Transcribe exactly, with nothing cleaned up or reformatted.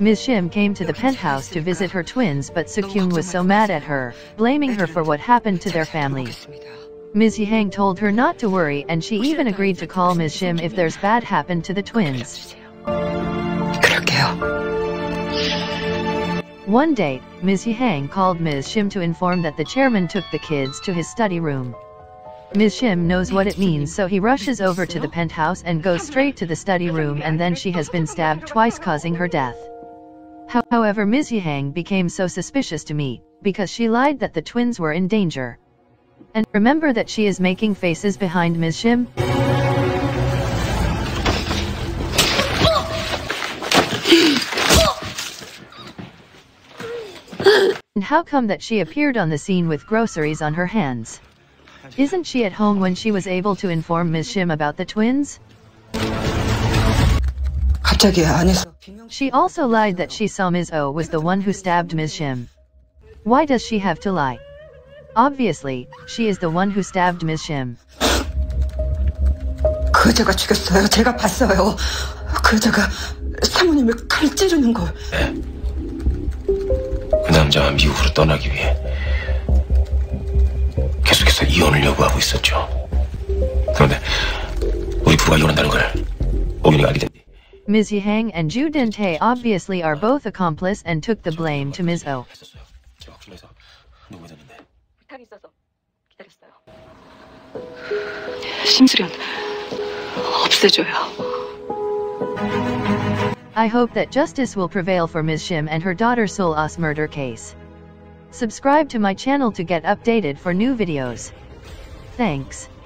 Miz Shim came to the penthouse to visit her twins, but Soo-kyung was so mad at her, blaming her for what happened to their family. Miz Yehang told her not to worry, and she even agreed to call Miz Shim if there's bad happened to the twins. One day, Miz Yehang called Miz Shim to inform that the chairman took the kids to his study room. Miz Shim knows what it means, so he rushes over to the penthouse and goes straight to the study room, and then she has been stabbed twice, causing her death. However, Miz Yehang became so suspicious to me, because she lied that the twins were in danger. And remember that she is making faces behind Miz Shim. And how come that she appeared on the scene with groceries on her hands? Isn't she at home when she was able to inform Miz Shim about the twins? She also lied that she saw Miz Oh was the one who stabbed Miz Shim. Why does she have to lie? Obviously, she is the one who stabbed Miz Shim. Miz Yehang and Joo Dan Tae obviously are both accomplice and took the blame to Miz Oh. I hope that justice will prevail for Miz Shim and her daughter Sol Ah's murder case. Subscribe to my channel to get updated for new videos. Thanks.